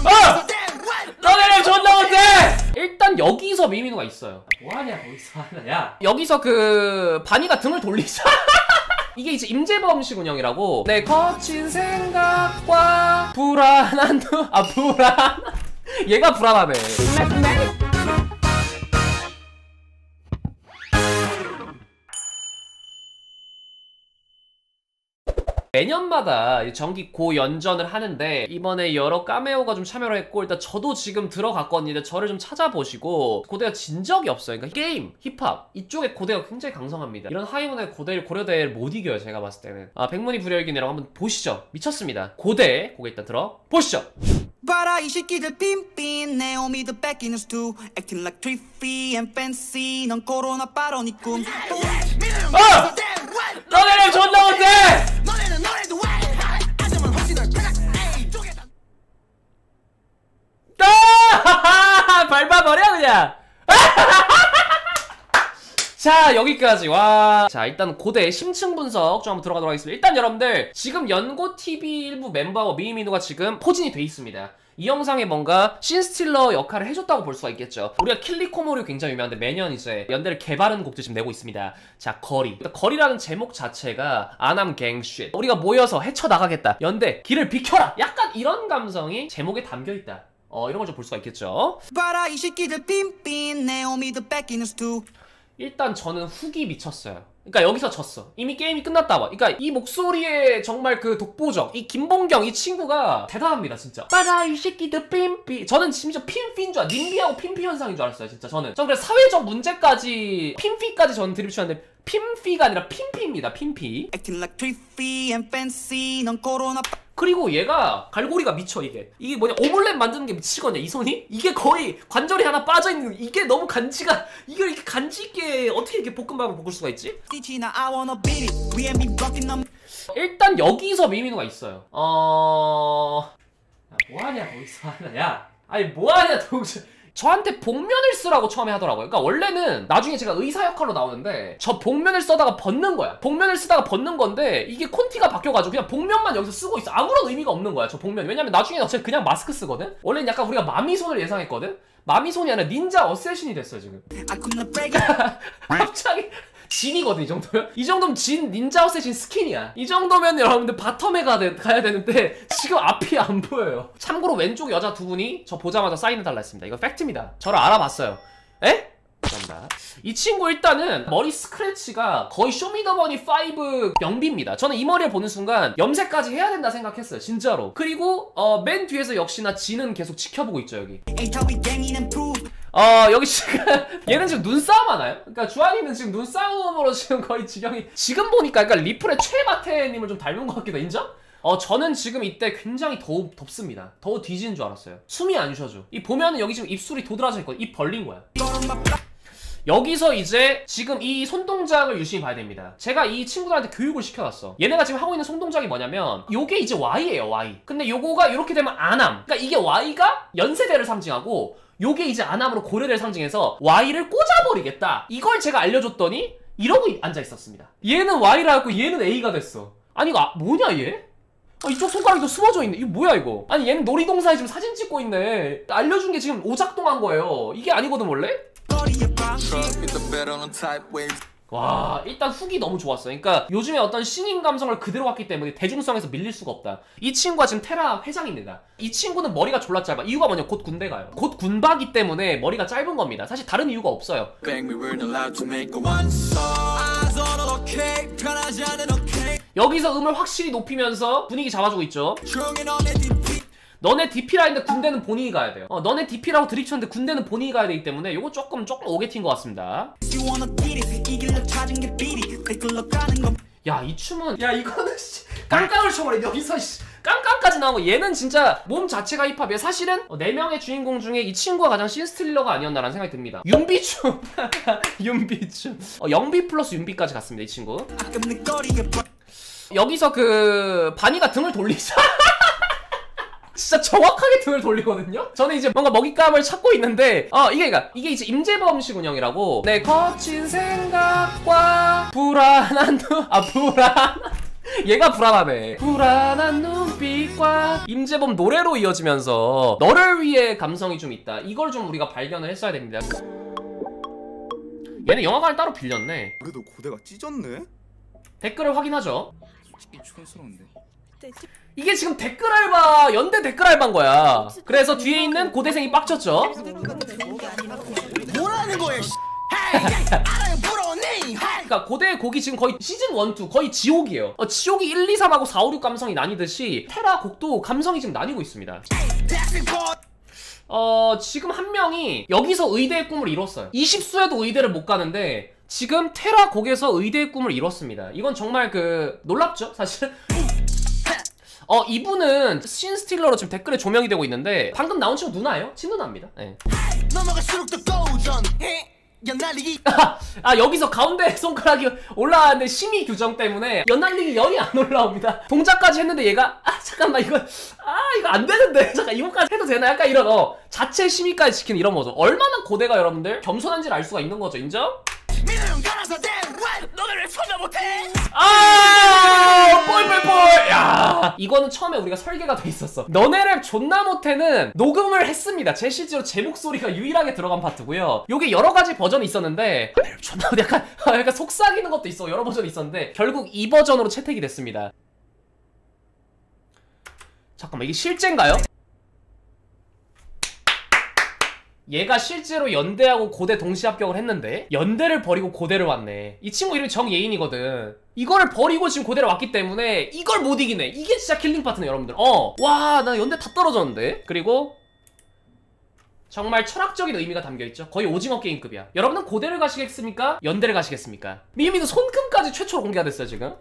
어! 너네는 존나 못해! 일단 여기서 미미노가 있어요. 뭐하냐 거기서 하냐. 여기서 그 바니가 등을 돌리자. 이게 이제 임재범식 운영이라고. 내 거친 생각과 불안한 불안 얘가 불안하네. 매년마다 정기 고연전을 하는데 이번에 여러 카메오가 좀 참여를 했고, 일단 저도 지금 들어갔거든요. 저를 좀 찾아보시고, 고대가 진 적이 없어요. 그러니까 게임, 힙합 이쪽에 고대가 굉장히 강성합니다. 이런 하이문의 고대를 고려대를 못 이겨요, 제가 봤을 때는. 아, 백문이 불여일견이라고 한번 보시죠. 미쳤습니다. 고대 곡에 일단 들어보시죠. 봐라 이 새끼들 빈빈 내 오미도 뺏기는 스투 acting like trippy and fancy 넌 코로나 빠로니 꿈. 어! 너네는 존나 못해! 밟아버려 그냥. 자, 여기까지. 와, 자, 일단 고대 심층 분석 좀 한번 들어가도록 하겠습니다. 일단 여러분들 지금 연고TV 일부 멤버와 미미노가 지금 포진이 돼 있습니다. 이 영상에 뭔가 신스틸러 역할을 해줬다고 볼 수가 있겠죠. 우리가 킬리코모리 굉장히 유명한데 매년 이제 연대를 개발하는 곡도 지금 내고 있습니다. 자, 거리. 거리라는 제목 자체가 아남 갱쉣, 우리가 모여서 헤쳐나가겠다, 연대 길을 비켜라, 약간 이런 감성이 제목에 담겨있다, 이런 걸 좀 볼 수가 있겠죠. 봐라 이 새끼들 빈빈 내 오미도 뺏기는 스투. 일단 저는 훅이 미쳤어요. 그러니까 여기서 졌어. 이미 게임이 끝났다 봐. 그러니까 이 목소리에 정말 그 독보적, 이 김봉경 이 친구가 대단합니다 진짜. 빠라 이 새끼들 핀피. 저는 심지어 핀피인 줄, 님비하고 핀피 현상인 줄 알았어요 진짜. 저는 그래서 사회적 문제까지 핀피까지 저는 드립치는데 핀피가 아니라 핀피입니다. 핀피. 그리고 얘가 갈고리가 미쳐. 이게 뭐냐, 오믈렛 만드는 게 미치거든요. 이 손이 이게 거의 관절이 하나 빠져있는, 이게 너무 간지가, 이걸 이렇게 간지 있게 어떻게 이렇게 볶음밥을 볶을 수가 있지? 일단 여기서 미미노가 있어요. 뭐하냐 거기서 하냐. 아니 뭐하냐 도대체. 저한테 복면을 쓰라고 처음에 하더라고요. 그러니까 원래는 나중에 제가 의사 역할로 나오는데 저 복면을 쓰다가 벗는 거야. 복면을 쓰다가 벗는 건데 이게 콘티가 바뀌어가지고 그냥 복면만 여기서 쓰고 있어. 아무런 의미가 없는 거야 저 복면. 왜냐면 나중에 어차피 그냥 마스크 쓰거든. 원래는 약간 우리가 마미손을 예상했거든. 마미손이 아니라 닌자 어쌔신이 됐어요 지금. 갑자기 진이거든. 이 정도면, 이 정도면 진 닌자 어쌔신 스킨이야. 이 정도면 여러분들 바텀에 가야 되는데 지금 앞이 안 보여요. 참고로 왼쪽 여자 두 분이 저 보자마자 사인해달라 했습니다. 이거 팩트입니다. 저를 알아봤어요. 에? 감사합니다. 이 친구 일단은 머리 스크래치가 거의 쇼미더머니 5 영비입니다. 저는 이 머리를 보는 순간 염색까지 해야 된다 생각했어요 진짜로. 그리고 맨 뒤에서 역시나 진은 계속 지켜보고 있죠 여기. 여기 지금 얘는 지금 눈싸움 하나요? 그러니까 주한이는 지금 눈싸움으로 지금 거의 지경이, 지금 보니까 그러니까 리플의 최마태님을 좀 닮은 것 같기도. 인정? 저는 지금 이때 굉장히 덥습니다. 더워 뒤지는 줄 알았어요. 숨이 안 쉬어져. 이 보면은 여기 지금 입술이 도드라져 있거든. 입 벌린 거야. 여기서 이제 지금 이 손동작을 유심히 봐야 됩니다. 제가 이 친구들한테 교육을 시켜놨어. 얘네가 지금 하고 있는 손동작이 뭐냐면 요게 이제 Y예요, Y. 근데 요거가 이렇게 되면 안함. 그러니까 이게 Y가 연세대를 상징하고 요게 이제 안함으로 고려대를 상징해서 Y를 꽂아버리겠다. 이걸 제가 알려줬더니 이러고 앉아있었습니다. 얘는 Y라 갖고 얘는 A가 됐어. 아니 이거 뭐냐 얘? 이쪽 손가락도 숨어져 있네. 이거 뭐야 이거. 아니 얘는 놀이동산에 지금 사진 찍고 있네. 알려준 게 지금 오작동한 거예요. 이게 아니거든 원래? 와, 일단 훅이 너무 좋았어요. 그러니까 요즘에 어떤 신인 감성을 그대로 왔기 때문에 대중성에서 밀릴 수가 없다. 이 친구가 지금 테라 회장입니다. 이 친구는 머리가 졸라 짧아. 이유가 뭐냐, 곧 군대 가요. 곧 군바기 때문에 머리가 짧은 겁니다. 사실 다른 이유가 없어요. 여기서 음을 확실히 높이면서 분위기 잡아주고 있죠. 너네 DP라인데 군대는 본인이 가야 돼요. 너네 DP라고 드립쳤는데 군대는 본인이 가야 되기 때문에 요거 조금 오게티인 것 같습니다. 야, 이 춤은, 야, 이거는 깡깡을 쳐버려. 여기서 깡깡까지 나오고. 얘는 진짜 몸 자체가 힙합이에요. 사실은 4명의 주인공 중에 이 친구가 가장 신스틸러가 아니었나라는 생각이 듭니다. 윤비춤. 윤비춤. 영비 플러스 윤비까지 갔습니다 이 친구. 여기서 그 바니가 등을 돌리자. 진짜 정확하게 등을 돌리거든요? 저는 이제 뭔가 먹잇감을 찾고 있는데 이게 이제 임재범식 운영이라고. 내 거친 생각과 불안한 불안 얘가 불안하네. 불안한 눈빛과 임재범 노래로 이어지면서 너를 위해 감성이 좀 있다. 이걸 좀 우리가 발견을 했어야 됩니다. 얘는 영화관을 따로 빌렸네. 그래도 고대가 찢었네? 댓글을 확인하죠. 솔직히 촌스러운데. 이게 지금 댓글 알바, 연대 댓글 알바인 거야. 그래서 뒤에 있는 고대생이 빡쳤죠. 뭐라는 거야, 씨. 그러니까 고대의 곡이 지금 거의 시즌 1, 2 거의 지옥이에요. 지옥이 1, 2, 3하고 4, 5, 6 감성이 나뉘듯이 테라 곡도 감성이 지금 나뉘고 있습니다. 지금 한 명이 여기서 의대의 꿈을 이뤘어요. 20수에도 의대를 못 가는데 지금 테라 곡에서 의대의 꿈을 이뤘습니다. 이건 정말 놀랍죠, 사실은. 이분은 신 스틸러로 지금 댓글에 조명이 되고 있는데 방금 나온 친구 누나예요? 친누나입니다. 네. 연날리기. 아, 여기서 가운데 손가락이 올라왔는데 심의 규정 때문에 연날리기 연이 안 올라옵니다. 동작까지 했는데 얘가 잠깐만 이거 안 되는데 잠깐 이거까지 해도 되나? 약간 이런 자체 심의까지 지키는 이런 거죠. 얼마나 고대가 여러분들 겸손한지를 알 수가 있는 거죠. 인정? 너네 왜 참여 못해? 아, 뻘뻘뻘. 야, 이거는 처음에 우리가 설계가 돼 있었어. 너네 랩 존나 못해는 녹음을 했습니다. 제 실제로 제 목소리가 유일하게 들어간 파트고요. 요게 여러 가지 버전이 있었는데 랩 존나 약간 속삭이는 것도 있어. 여러 버전이 있었는데 결국 이 버전으로 채택이 됐습니다. 잠깐만, 이게 실제인가요? 얘가 실제로 연대하고 고대 동시 합격을 했는데 연대를 버리고 고대를 왔네. 이 친구 이름이 정예인이거든. 이거를 버리고 지금 고대를 왔기 때문에 이걸 못 이기네. 이게 진짜 킬링 파트네, 여러분들. 와, 나 연대 다 떨어졌는데. 그리고 정말 철학적인 의미가 담겨있죠. 거의 오징어 게임급이야. 여러분은 고대를 가시겠습니까? 연대를 가시겠습니까? 미미는 손금까지 최초로 공개가 됐어요, 지금.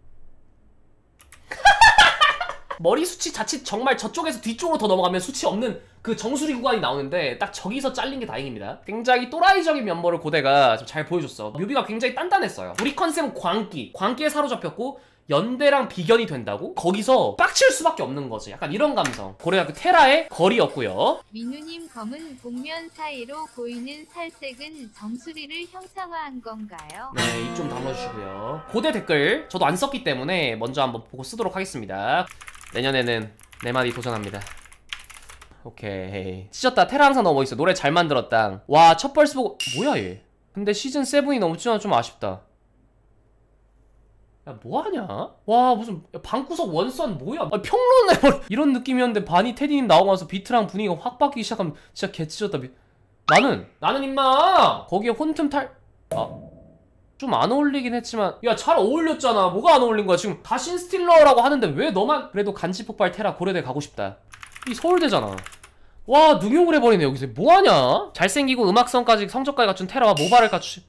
머리 수치 자칫 정말 저쪽에서 뒤쪽으로 더 넘어가면 수치 없는 그 정수리 구간이 나오는데 딱 저기서 잘린 게 다행입니다. 굉장히 또라이적인 면모를 고대가 좀 잘 보여줬어. 뮤비가 굉장히 단단했어요. 우리 컨셉은 광기. 광기에 사로잡혔고 연대랑 비견이 된다고? 거기서 빡칠 수밖에 없는 거지. 약간 이런 감성. 고려대학교 테라의 거리였고요. 민우님 검은 복면 사이로 보이는 살색은 정수리를 형상화한 건가요? 네, 입 좀 담아주시고요. 고대 댓글 저도 안 썼기 때문에 먼저 한번 보고 쓰도록 하겠습니다. 내년에는 내 말이 도전합니다. 오케이. 찢었다. 테라 항상 너무 멋있어. 노래 잘 만들었다. 와, 첫 벌스 보고 뭐야 얘. 근데 시즌 7이 너무 찢어서 좀 아쉽다. 야, 뭐하냐? 와, 무슨 방구석 원선 뭐야? 아, 평론을 해버려. 이런 느낌이었는데 바니 테디님 나오고 나서 비트랑 분위기가 확 바뀌기 시작하면 진짜 개찢었다. 나는 임마 거기에 혼틈 탈... 좀 안 어울리긴 했지만, 야, 잘 어울렸잖아. 뭐가 안 어울린 거야? 지금 다 신스틸러라고 하는데 왜 너만? 그래도 간지폭발 테라 고려대 가고 싶다. 이 서울대잖아. 와, 능용을 해버리네. 여기서 뭐하냐? 잘생기고 음악성까지 성적까지 갖춘 테라와 모발을 갖추...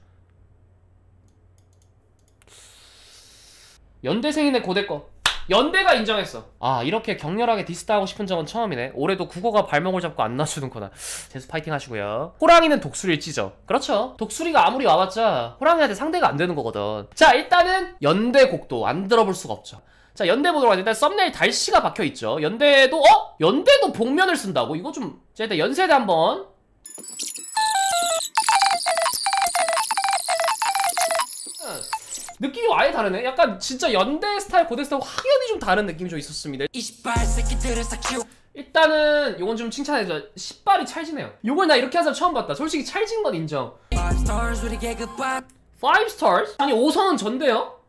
연대생이네, 고대 거. 연대가 인정했어. 아, 이렇게 격렬하게 디스타하고 싶은 적은 처음이네. 올해도 국어가 발목을 잡고 안 놔주는 거다. 재수 파이팅 하시고요. 호랑이는 독수리를 찢어. 그렇죠. 독수리가 아무리 와봤자 호랑이한테 상대가 안 되는 거거든. 자, 일단은 연대 곡도 안 들어볼 수가 없죠. 자, 연대 보도록 하죠. 일단 썸네일 달씨가 박혀있죠. 연대도 연대도 복면을 쓴다고? 이거 좀... 자, 일단 연세대 한번. 느낌이 아예 다르네. 약간 진짜 연대 스타일, 고대 스타일 확연히 좀 다른 느낌이 좀 있었습니다. 일단은 요건 좀 칭찬해줘. 10발이 찰지네요. 요걸 나 이렇게 한 사람 처음 봤다. 솔직히 찰진 건 인정. 5 stars? 아니 5성은 전데요?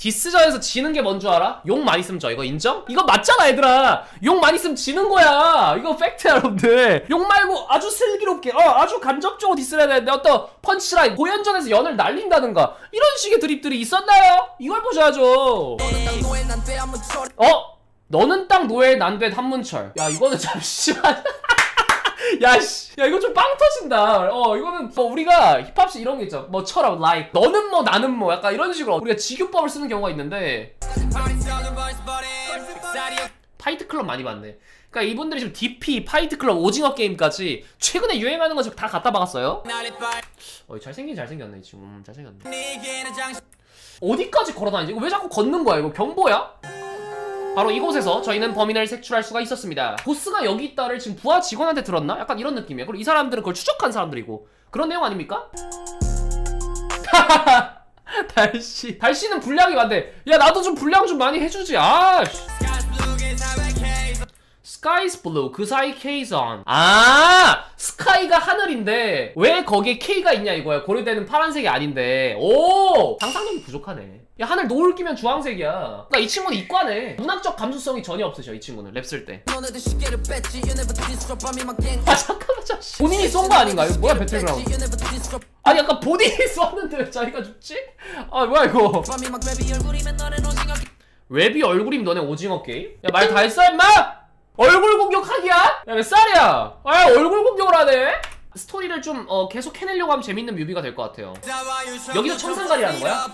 디스전에서 지는 게 뭔 줄 알아? 욕 많이 쓰면 져. 이거 인정? 이거 맞잖아, 얘들아. 욕 많이 쓰면 지는 거야. 이거 팩트야, 여러분들. 욕 말고 아주 슬기롭게, 아주 간접적으로 디스를 해야 되는데 어떤 펀치라인, 고연전에서 연을 날린다든가 이런 식의 드립들이 있었나요? 이걸 보셔야죠. 너는 땅 노예 난된 한문철. 야, 이거는 잠시만. 야, 이거 좀 빵 터진다. 이거는 뭐 우리가 힙합시 이런 게 있죠. 뭐처럼 like 너는 뭐 나는 뭐 약간 이런 식으로 우리가 직유법을 쓰는 경우가 있는데 파이트 클럽 많이 봤네. 그러니까 이분들이 지금 DP, 파이트 클럽, 오징어 게임까지 최근에 유행하는 거 지금 다 갖다 박았어요. 잘생겼네, 이 친구. 잘생겼네. 어디까지 걸어다니지? 이거 왜 자꾸 걷는 거야? 이거 경보야? 바로 이곳에서 저희는 범인을 색출할 수가 있었습니다. 보스가 여기 있다를 지금 부하 직원한테 들었나? 약간 이런 느낌이에요. 그리고 이 사람들은 그걸 추적한 사람들이고 그런 내용 아닙니까? 달씨는 분량이 많대. 야 나도 좀 분량 좀 많이 해주지. 아 Sky's blue, 그 사이 K's on. 아 스카이가 하늘인데 왜 거기에 K가 있냐 이거야. 고려대는 파란색이 아닌데. 오 상상력이 부족하네. 야 하늘 노을 끼면 주황색이야. 나 이 친구는 이과네. 문학적 감수성이 전혀 없으셔 이 친구는 랩 쓸 때. 아 잠깐만 자식. 본인이 쏜 거 아닌가요? 뭐야 배틀그라운드. 아니 약간 본인이 쏘는데 왜 자기가 죽지? 아 뭐야 이거. 웹이 얼굴이면 너네 오징어 게임? 야 말 다 했어 임마? 얼굴 공격하기야? 야 몇 살이야? 아 얼굴 공격을 하네? 스토리를 좀 계속 해내려고 하면 재밌는 뮤비가 될 것 같아요. 여기서 청산가리 하는 거야?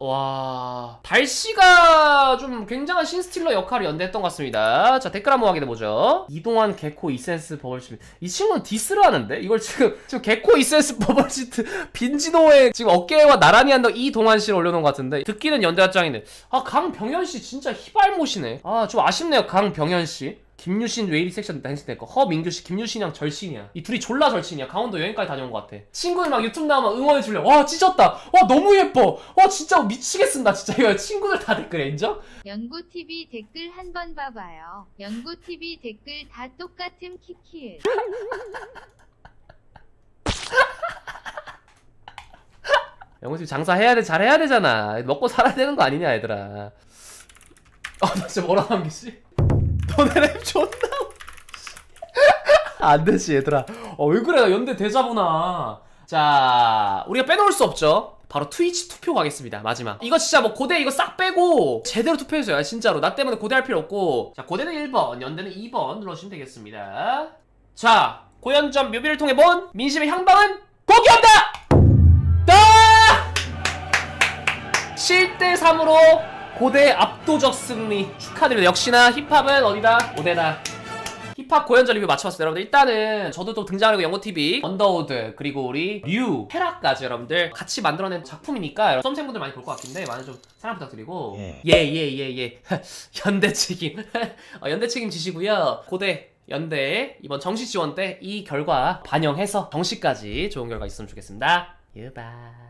와 달씨가 좀 굉장한 신스틸러 역할을 연대했던 것 같습니다. 자 댓글 한번 확인해보죠. 이동환 개코 이센스 버벌진트. 이 친구는 디스를 하는데 이걸 지금 개코 이센스 버벌진트 빈지노의 지금 어깨와 나란히 한다고 이동환씨를 올려놓은 것 같은데 듣기는 연대가 짱이네. 아 강병현씨 진짜 희발못이네. 아 좀 아쉽네요 강병현씨. 김유신 웨이리 섹션 댄스 데커. 허 민규씨 김유신이랑 절친이야. 이 둘이 졸라 절친이야. 강원도 여행까지 다녀온 것 같아. 친구들 막 유튜브 나오면 응원해줄래. 와 찢었다. 와 너무 예뻐. 와 진짜 미치겠습니다 진짜. 이거 친구들 다 댓글에 인정? 연고TV 댓글 한번 봐봐요. 연고TV 댓글 다 똑같은 키키일. 연고TV 장사해야 돼. 잘해야 되잖아. 먹고 살아야 되는 거 아니냐 얘들아. 아 나 진짜 뭐라 남기지? 너네 랩 존나 안 되지 얘들아. 왜 그래 나 연대 대자보나. 자 우리가 빼놓을 수 없죠. 바로 트위치 투표 가겠습니다. 마지막 이거 진짜 뭐 고대 이거 싹 빼고 제대로 투표해줘요 진짜로. 나 때문에 고대 할 필요 없고. 자 고대는 1번 연대는 2번 눌러주시면 되겠습니다. 자 고연점 뮤비를 통해 본 민심의 향방은 고귀합니다. 7대3으로 고대 압도적 승리 축하드립니다. 역시나 힙합은 어디다? 고대다. 힙합 고연전 리뷰 맞춰봤습니다 여러분들. 일단은 저도 또 등장하려고 연고TV, 언더우드 그리고 우리 류, 헤라까지 여러분들 같이 만들어낸 작품이니까 썸생분들 많이 볼 것 같은데 많은 좀 사랑 부탁드리고 예. 연대 책임 연대 책임 지시고요. 고대 연대 이번 정시 지원 때 이 결과 반영해서 정시까지 좋은 결과 있으면 좋겠습니다. 유바.